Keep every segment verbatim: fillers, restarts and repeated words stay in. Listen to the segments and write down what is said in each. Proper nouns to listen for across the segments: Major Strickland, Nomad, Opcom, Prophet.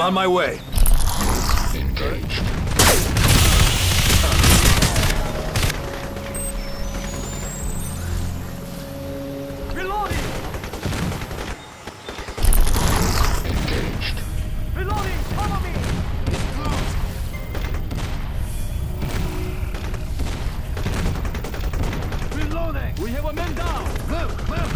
On my way. Engaged. Reloading. Engaged. Reloading. Follow me. Reloading. We have a man down. Move, move.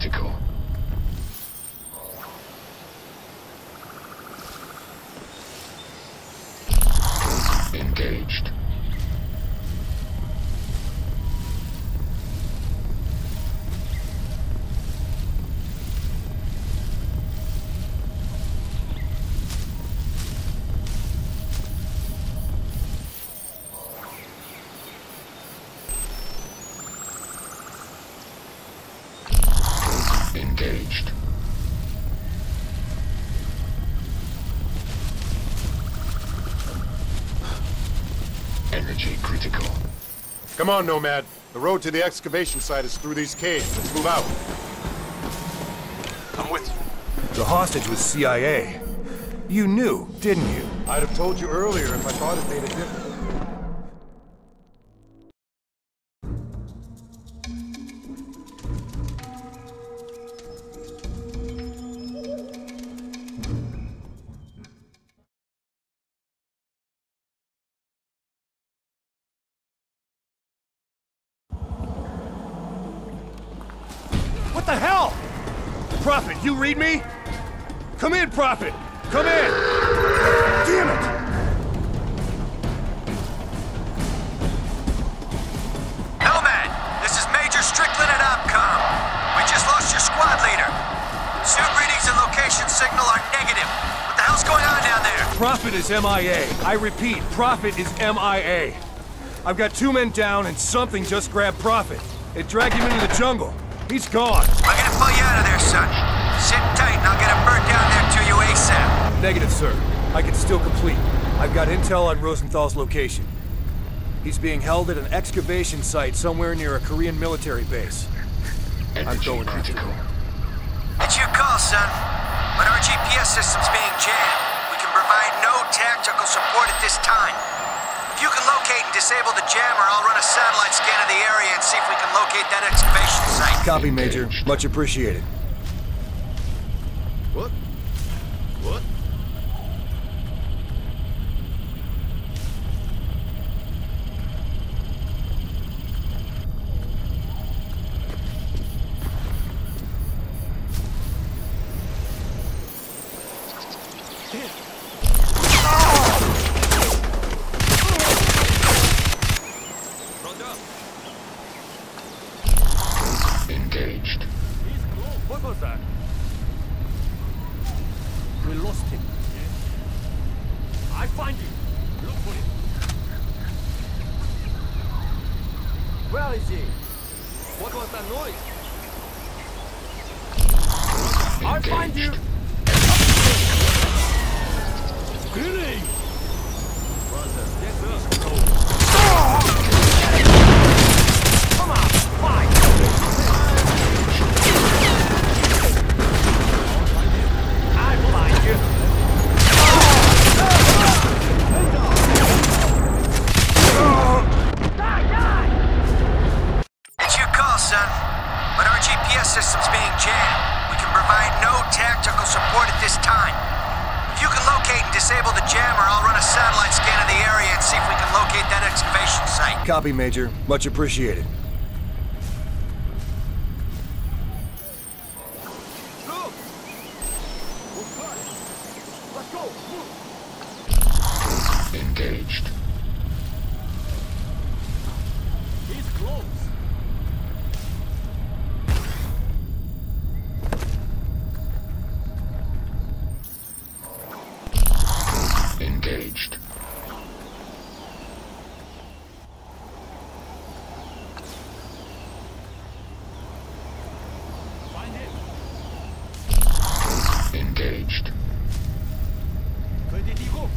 critical. Engaged. Engaged. Energy critical. Come on, Nomad. The road to the excavation site is through these caves. Let's move out. I'm with you. The hostage was C I A. You knew, didn't you? I'd have told you earlier if I thought it made a difference. What the hell? Prophet, you read me? Come in, Prophet! Come in! Damn it! Nomad, this is Major Strickland at Opcom. We just lost your squad leader. Suit readings and location signal are negative. What the hell's going on down there? Prophet is M I A. I repeat, Prophet is M I A. I've got two men down and something just grabbed Prophet. It dragged him into the jungle. He's gone. We're gonna pull you out of there, son. Sit tight and I'll get a bird down there to you ASAP. Negative, sir. I can still complete. I've got intel on Rosenthal's location. He's being held at an excavation site somewhere near a Korean military base. I'm going critical. It's your call, son. But our G P S system's being jammed. We can provide no tactical support at this time. If you can locate and disable the jammer, I'll run a satellite scan of the area and see if we can locate that excavation site. Copy, Major. Much appreciated. What? What? Engaged. What was that? We lost him. Yes. I find you. Look for him. Where is he? What was that noise? I find you. Killing. Brother, get us. Come on, fight. Copy, Major. Much appreciated. Go. Let's go. Move. Engaged. He's close. Engaged. Engaged. Where did he go?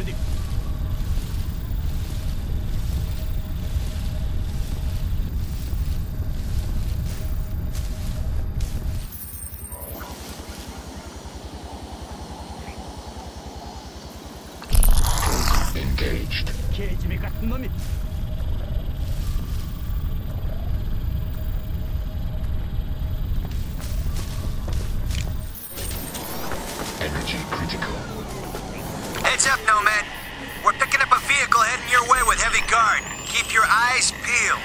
already. Engaged. Energy critical. Heads up, Nomad. We're picking up a vehicle heading your way with heavy guard. Keep your eyes peeled.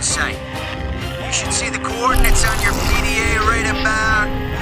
Site. You should see the coordinates on your P D A right about